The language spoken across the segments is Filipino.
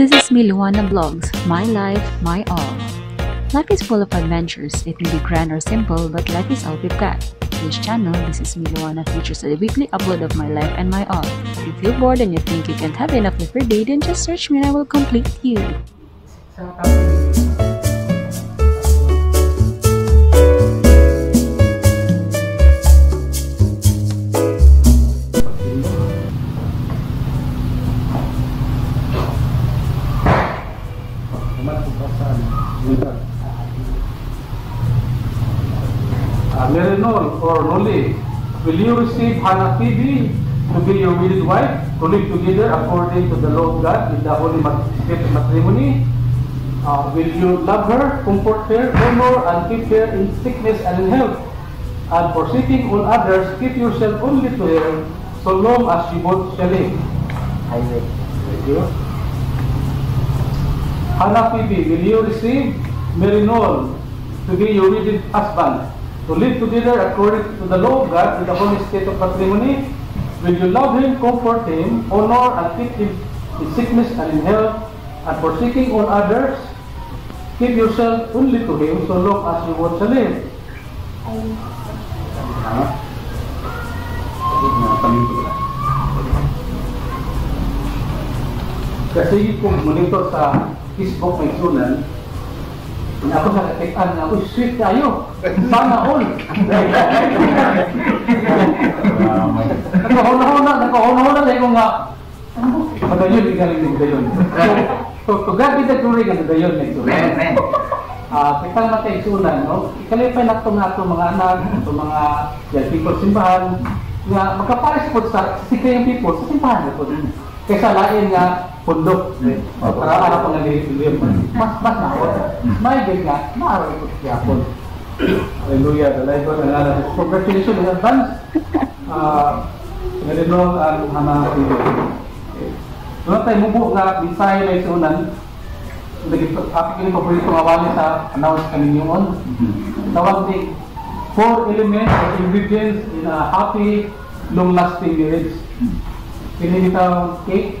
This is Me Louana Vlogs, my life, my all. Life is full of adventures. It may be grand or simple, but life is all we've got. This channel, This is Me Louana, features a weekly upload of my life and my all. If you're bored and you think you can't have enough of your day, then just search me and I will complete you. Marinol or Noli, will you receive Hanah Febie to be your wedded wife, to live together according to the law of God in the holy matrimony? Will you love her, comfort her, honor and keep her in sickness and in health? And forsaking all others, keep yourself only to her, so long as you both shall live. I will. Thank you. Hanah Febie, will you receive Marinol to be your wedded husband, to live together according to the law of God in the holy state of matrimony? Will you love him, comfort him, honor and keep him in sickness and in health, and forsaking all others, keep yourself only to him, so long as you want to live? Kasi kung monitor sa Facebook may sunan, ako sa katikan na, uy, sweet tayo! Sana all! Nagkahuna-huna tayo nga, magayon, igaling ng gayon. So, God be the glory ng gayon na ito. Kitang mataisunan, no? Ikalipay na ito nga itong mga anak, itong mga people simbahan, nga magkapares po sa sikayang people sa simbahan na ito. Kaysa lain nga, pundok. Para araw pang nalilip-lilip. Mas nakot. May gain nga, maaraw ito siya po. Hallelujah. The life of the Lord. Congratulations in advance. Marinol at Hanah Febie. Doon tayo mubo nga, minsahe na isunan. Apikin ko po ito awali sa announce kaninyo on. Tawag ni 4 elements or ingredients in a happy, long-lasting marriage. Pinilitaw cake.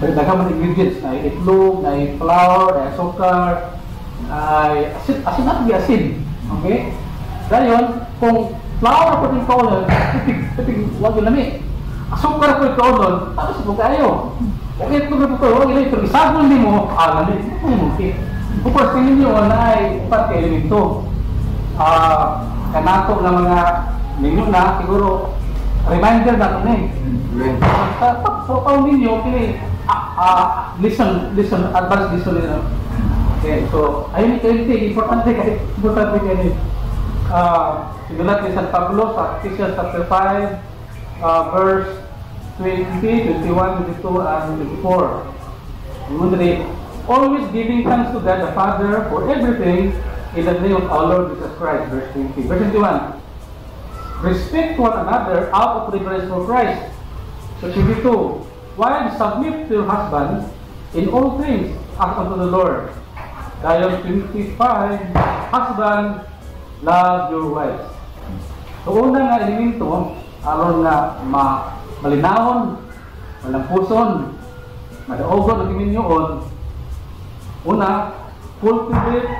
Nagkaman ingredients, na itlog, na flour, na sugar, na asin at biasin. Okay? Dahil, kung flour ko yung kaunon, huwag yung lami. Sugar ko yung kaunon, tapos mo kayo. Kung itlog ko yung huwag yung isagol din mo, alam din. Kung pasilin nyo, na ay upat kayo nito. Kanato ng mga ninyo na, siguro, reminder na ito na eh. Tapos pa ninyo, listen, advance listener. Okay, so, ayun ito, importante kasi, importante kayo. Sinulat ni San Pablo sa Ephesians chapter 5, verse 20, 21, 22, and 24. Always giving thanks to God the Father for everything in the name of our Lord Jesus Christ, verse 20. Verse 21. Respect one another out of reverence for Christ. So, 22. Wives, submit to your husbands in all things as unto the Lord. Galatians 25. Husbands, love your wives. So, una nga elemento, aron nga malinahon, walang puson, madaogon ang iminyoon. Una, cultivate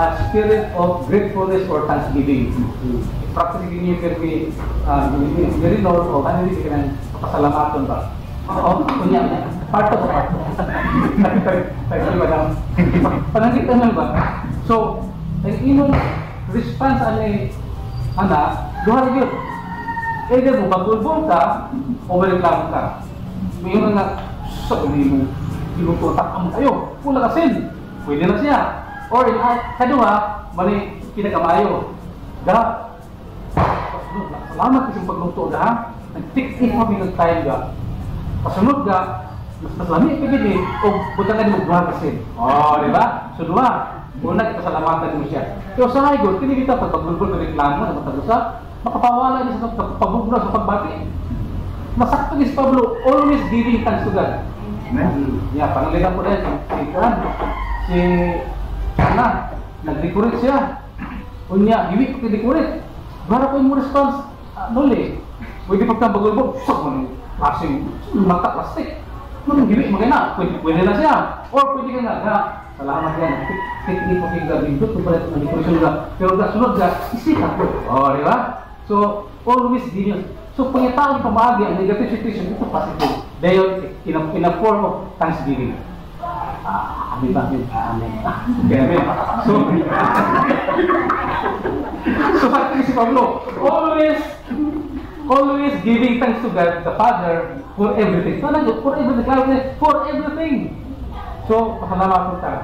a spirit of gratefulness or thanksgiving. Practically niyo kasi very low o ano hindi kailangan pasalamatan ba? Oo, kunya na. Part. Thank you, madam. Panangkita nyo ba? So, ang inong response anay, ana, duha yun. Either mo bagulbong ka o maliklam ka. Mayroon na, sabi mo, inututak mo tayo. Pula kasin, pwede na siya. Or, kaduha, mali kinakamayo. Dahap, salamat kasi pagluto na, nag-tick-tick kami ng time ka. Pasunod ka, mas lami ipigili, o buta ka din magduha kasi. O, di ba? So, duha. Una, ipasalamatan mo siya. Pero sa haigod, kinigita pag pagbulbul na reklamo, na matagusap, makapawala niya sa pagbubula sa pagbati. Masakto ni Pablo, always giving thanks to God. Yeah, panalitan ko na yun. Si Hanah, nag-decorate siya. Unya, hiwi ko kinikurit. Bara ko yung response, nol eh. Pwede pagkabagulbog, plastic. kung gili mo na, pwede na siya. Or pwede ka na, salamat yan. Teknik mo kayong gabi doon, tupalit ang depresyon na. Pero sunod na, isita ko. O, di ba? So, always genius. So, pangyatawang pamahagi ang negative situation, ito positive. Dahil, in a form of thanksgiving. Amin ba? Amin. Amen. So, sabi si Pablo, always giving thanks to God, the Father, for everything. So, for everything. So, pahalama ko tayo.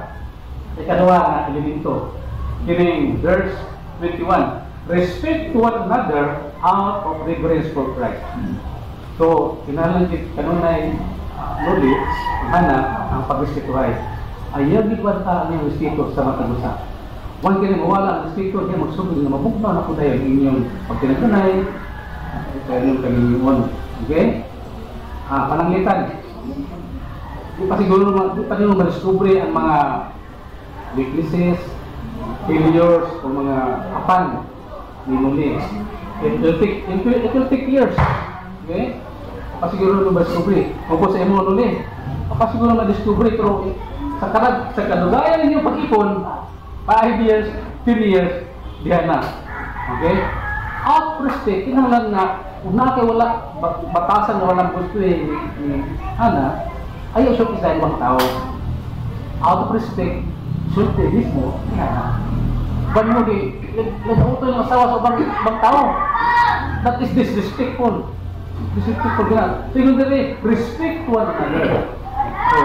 Ikalawa na elemento. Giving verse 21. Respect to one another out of reverence for Christ. So, kinalangit kanunay knowledge, hana, ang pag-respeto ay ayagig wanta ang respeto sa matag-usa. Huwag ka na mawala ang respeto niya, magsugod na mabukta na po tayo ang inyong pagkinatunay, kaya nung kaninyon. Okay? Pananglitan. Di pa siguro mariskubre ang mga weaknesses, failures, o mga apan ni Lulis. It will take years. Okay? Pasiguro nung mariskubre. Huwag po sa imo, Lulis. Pasiguro nung mariskubre. Pero sa kadugayan niyo pag-ipon, 5 years, 10 years, diyan na. Okay? Out of respect, tinanglan na, una kayo wala, batasan na walang gusto ni Hanah, ayaw siya kisa ibang tao. Out of respect, sulti mismo, ban mo di, nag-auto yung asawa sa ibang tao. That is disrespectful. Disrespectful na. So yun dali, respect one another. So,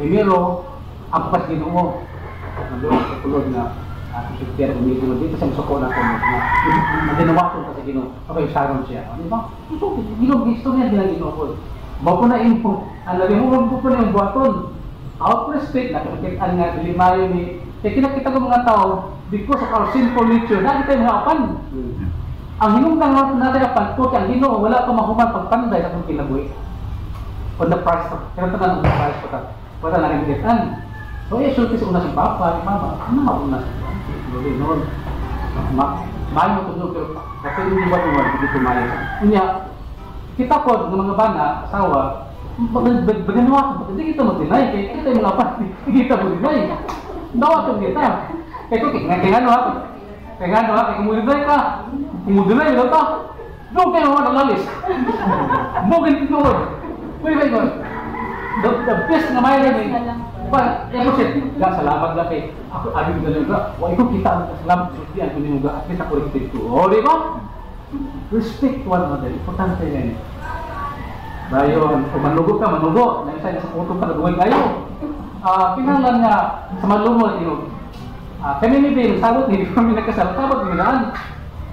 primero, ang pasino mo. Nandun sa tulog na, siyempre, umiinom dito sa musuko na tulog na. Nadinawakon kasi gino. Okay, saron siya. Ano ba? Gino, gusto niya ginagino ko. Bago na info, ang labi mo, huwag po po na yung buhaton. Out of respect, nakakitaan nga, limayo ni, kaya kinakita ko mga tao, because of our sinful nature, natin tayo mga apan. Ang hinungtang natin apan, po, ang hino, wala kang mahuman pagpanday sa kong kinabuhi. On the price, kaya naman ang price po tayo. Wala na rin kitaan. So, eh, sure, kasi una si Papa, ni Mama, ano nga una si Papa? Hindi, noon. Mahay mo ito, pero kapag hindi ba naman, hindi tumayo. Unya, kita ko ng mga bana, asawa, baganawa ko, hindi kita mag-deny, kaya kita yung mga pati, hindi kita mag-deny. Dawa itong kita. Kaya ko, kaya nga kumuliday ka, kumuliday na ito. Doon kayo naman ang lalis. Bogin ito doon. Pwede ba yun? The best na may rin, eh, salamat lang kayo. Ako, ayun na lang ka, huwag ko kita ang salamat, sutihan ko ninyo ka, at least ako rin ito. O, di ba? Respect to one another. Importante yan. Dahil kung manugo ka, manugo. Dahil sa utong panaguhin kayo. Pinanglan nga sa malumol, kami ni Babe, sabot niyo, kami nagkasal, sabot niyo naan.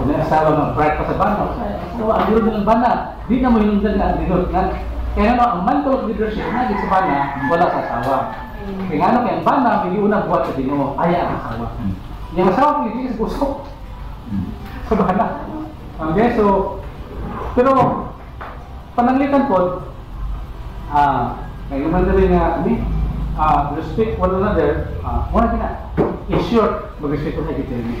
doon ay asawa na bright pa sa bana, asawa, ang nilot ng bana, di na mo hinundan na ang nilot na. Kaya naman, ang mental leadership na sa bana, wala sa asawa. Kaya nga naman, ang bana, piliunang buhat sa dino, ayaw ang asawa. Yung asawa, piliunang sa busok. Sa bana. Okay, so, pero, pananglitan po, ngayon man rin na respect one another, muna din na, is sure mag-respect ko sa kitchen.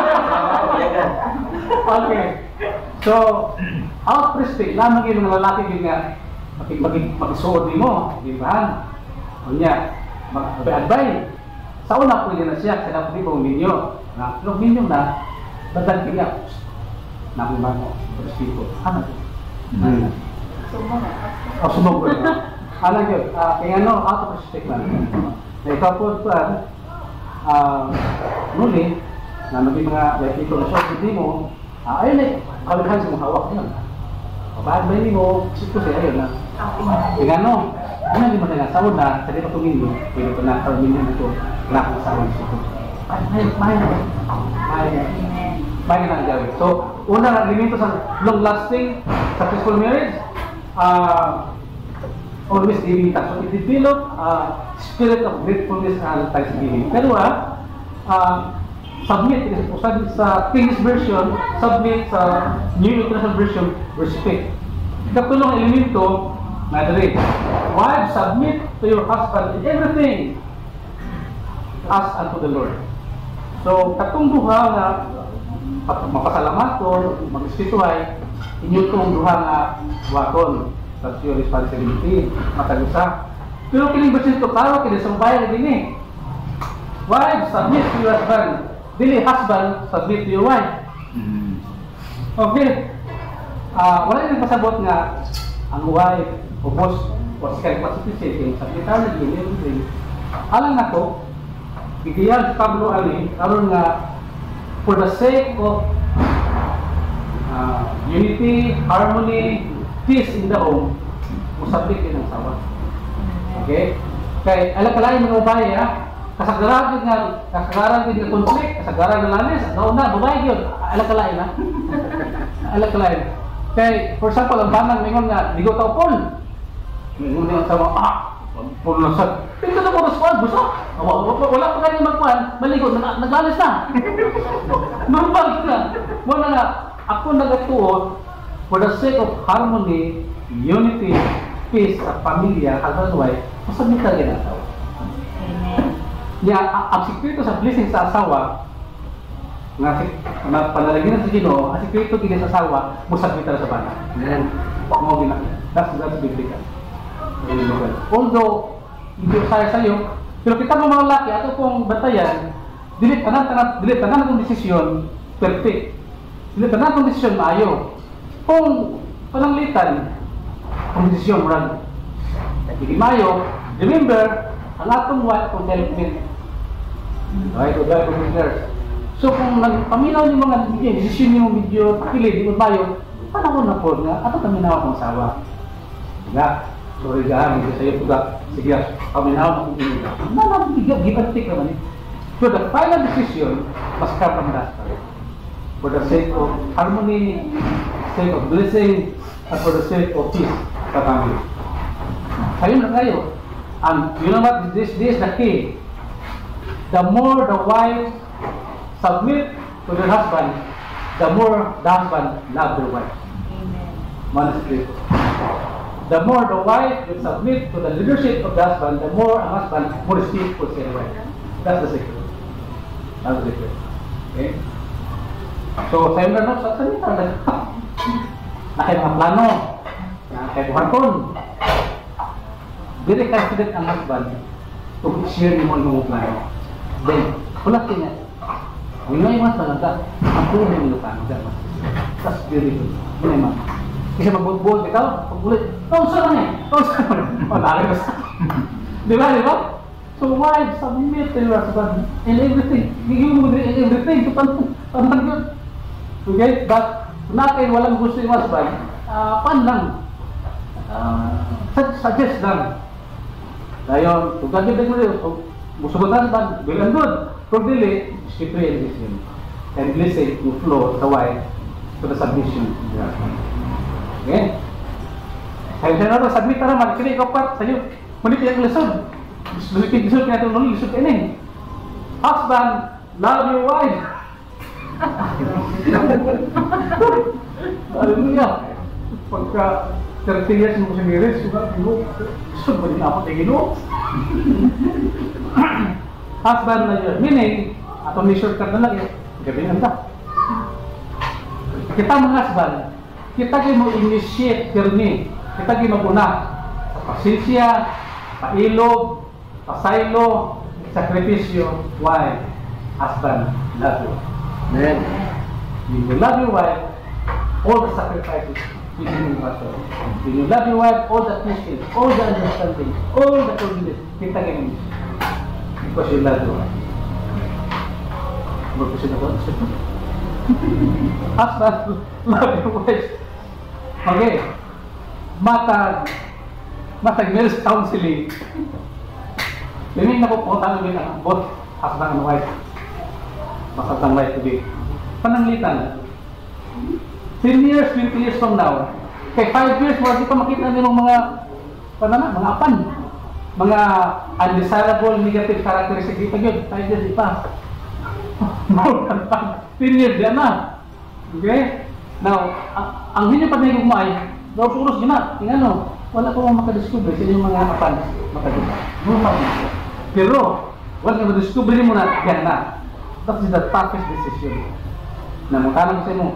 Okay. So, out of respect, lamang yun ng lalaki din nga mag-isuod din mo. Diba? O niya, mag-advise. Sa una po niya na siya, kaya na po niya minyo. Nung minyo na, badag niya. Nakuha mo, respect ko. Ano? Ano? Sumog na. Alam yun, kaya ano, out of respect na. Ikaw po, ngunit na may mga like ito na short with mo, ayun na, kalaghan sa mga hawak na yun. Bad ba yun mo, isip ko siya, ayun na. Kaya ano, yun ang liman na lang, sawad na, sa di pa tumingin mo, pwede ko na, tarmin na ito, lahat ng sawad siya. Bahay na nangyari. So, una, limito sa long-lasting, successful marriage, always giving thanks. So, it developed spirit of gratefulness and thanksgiving. Pero, submit, sa English version, submit sa New International Version, respect. Ikatulong elemento, madre, wives, submit to your husband in everything as unto the Lord. So, katong duha nga, mapasalamat mag-espituhay, inyo itong duha nga wakon. That's your responsibility, matagusa. Pero kining basin ito karo, kinasambayan na din eh. Wives, submit to your husband. Dili, husband, submit to your wife. Okay. Wala yung pasabot nga, ang wife, o boss, was kind of participating, submitan na din, everything. Alam na ko, ideal Pablo Ali, alam nga, for the sake of unity, harmony, peace in the home, musabik din ang sawa. Okay? Kaya alam pala yung mga babae, kasagaran din ng conflict, kasagaran ng lanes, nauna, babae yun, alam pala yun ha? Alam pala yun. Kaya, for example, ang banang mingon nga, ligo tao pol. Mingon din ang sawa, pol na saan. Pinto na po response, gusto? Wala pa kayo magkuhan, maligo, naglanes na. Mabalik na. Wala na, ako nagatuon, for the sake of harmony, unity, peace, at pamilya, husband and wife, masabit talaga ng asawa. Ang sikreto sa blessing sa asawa, na panalaginan sa Ginoo, ang sikreto din sa asawa, masabit talaga sa bana. That's biblical. Although, hindi ko saya sa'yo, pero kita mga lalaki, ato pong batayan, dilit pa na itong desisyon, perfect. Dilit pa na itong desisyon, maayo. Kung pananglitan, kondisyon run. At hindi mayo, remember, ang atong wife contentment. Right? O dahil contentment. So kung paminaw niyo mga decision niyo medyo pakilid, hindi mo mayo, panahon na po nga, ato paminaw akong asawa. Nga, sorry ka, hindi sa'yo po ka. Sige, paminaw akong paminaw. Nanabigyan, give and take naman eh. So the final decision, mas kapangdas pa rin. For the sake of harmony, sake of blessing, and for the sake of peace, sa family. Ayun na tayo. And you know what? This is the key. The more the wife submit to their husband, the more the husband love their wife. Amen. The more the wife will submit to the leadership of the husband, the more a husband will speak for their wife. That's the secret. That's the secret. Okay? So, sayo na sa salita na nakay mga plano, nakay buhaton. Dili ka student ang husband, share ni mo yung plano. Then, ulat ka niya. Huwag na yung mas talaga, ang puro na yung plano. That's very good. Huwag na yung mas. Kasi magbog-bog, ikaw, pag-ulit, taon saan na eh. Malarios. Di ba? So, wives, submit to your husband and everything. Gigil mo din everything. Tamang yun. Okay? But, natin walang gusto yung husband, pan lang. Suggest lang. Dayon, kung gagawin mo rin, gusto mo na husband, bilang doon. Kung dili, she pray and listen. And listen to flow the wife to the submission. Okay? Kaya siya na rin, submit na naman. Kini, kapat, sa'yo, manip yung lesson. Lusog niya itong nung lusog ini. Husband, love your wife. Alam niya, pagka 30 years mo sa miris, lusog mo din ako tingin mo. Husband na yun. Meaning, ato may shortcut na lang yun. Gabi lang ta. Kita mga husband, kita kayo mo initiate journey. Kita kayo mag-una. Sa pasensya, pailog, pasaylo, sakripisyo, wife, husband, love you. Amen. When you love your wife, all the sacrifices you do in passion. When you love your wife, all the patience, all the understanding, all the forgiveness, kita ganyan. Because you love your wife. What was it about? Husband, love your wife. Okay. Matag marriage counseling. Limit na po po tayo na both husband and wife. Masatang wife today. Pananglitan. 10 years, 20 years from now. Kay 5 years, wala di pa makita nilang mga panana, mga apan. Mga undesirable negative characteristics. Dito yun, 5 years di pa. More than 10 years diyan na. Okay? Now, ang hindi pa nilang kumain, daw suros yun na. Tingnan no. Wala po makadiscover sila yung mga apan makadiscover. Pero, wala na madiscover mo na, yan na. That is the toughest decision. Na makalang sa mo,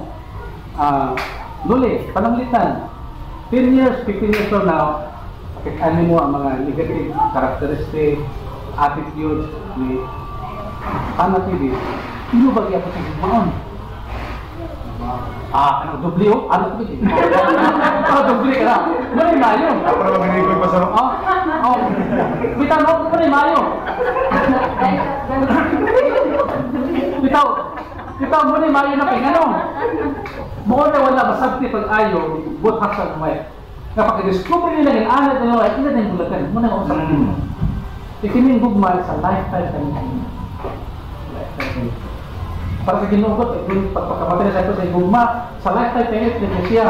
duli, pananglitan. 10 years, 15 years from now, ano mo ang mga negative characteristics, attitudes, ni panatibis, ino ba niya patigmaon? Ano, dubli o? Ano, dubli? Dubli ka na. Mali mayo. Parang magiging ko yung pasarap. Oo. Bitaw na ako, mali mayo. Bitaw mo na yung mayo na pingano. Bukod na wala, masabti pag-ayo, both hats ang may. Kapag i-discover nila yung alat na yung ilan yung bulatan, muna ako sa akin. Ikining gugmal sa lifetime kanina. Para sa ginugot, pagpakamatay na ito sa igugma, sa lifetime kahit na siya,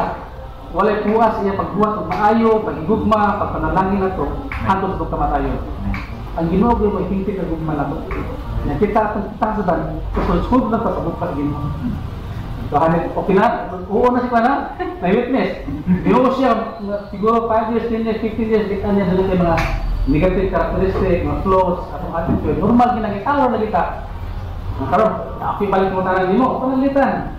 walay puwas siya pagbuhat ng maayo, pag-igugma, pagpanalangin na ito, hantos ito kamatayo. Ang ginugot mo, ikinti ka gugma na ito. Nakita at nakita sa dan, kusunod na ito sa bukas gino. So, okay na, oo na siya na, may witness. Binuho siya, siguro 5 years, 10 years, 15 years, kita niya sila mga negative characteristics, mga flaws, atong attitude. Normal, ginagitaro na kita. Karon, ako'y balik mo tarangin mo, panalitan.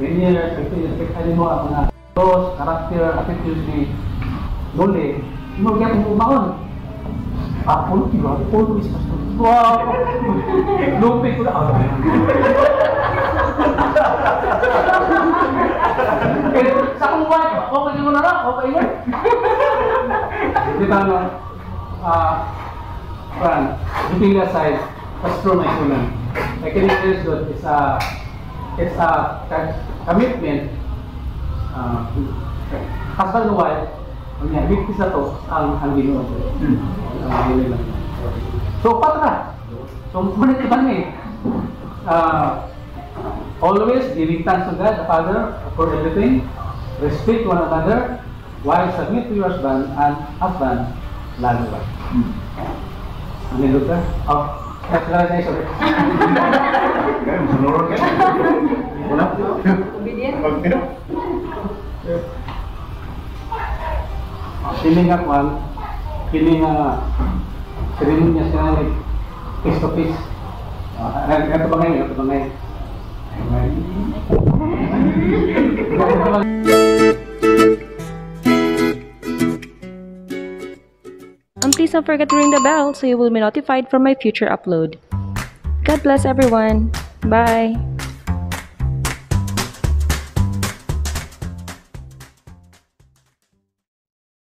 10 years, 15 years, pagkakalin mo ang mga laws, character, attitudes ni Lole. Inorgyan kong umaon. Apolo, iba, always pastor. Wow! Lopay ko na ako. Sa akong buhay ko, okay mo na lang, okay mo. Di ba nga, Fran, dipinga sa'yo, pastor na ito lang. I can express that it's a commitment. Husband and wife, bigtis na ito ang ginoon. So, patra. So, ngunit naman eh. Always giving thanks to God, the Father, for everything. Respect one another, while submit to your husband and husband, love your wife. Amen, Doctor? Oh. Nakilala na yung sabi. Ganyan, masunurot ka. Wala. Obedient. Silingat man, silingat niya siya na face to face. Ito ba ngayon? Ito ba ngayon? Please don't forget to ring the bell so you will be notified for my future upload. God bless everyone. Bye.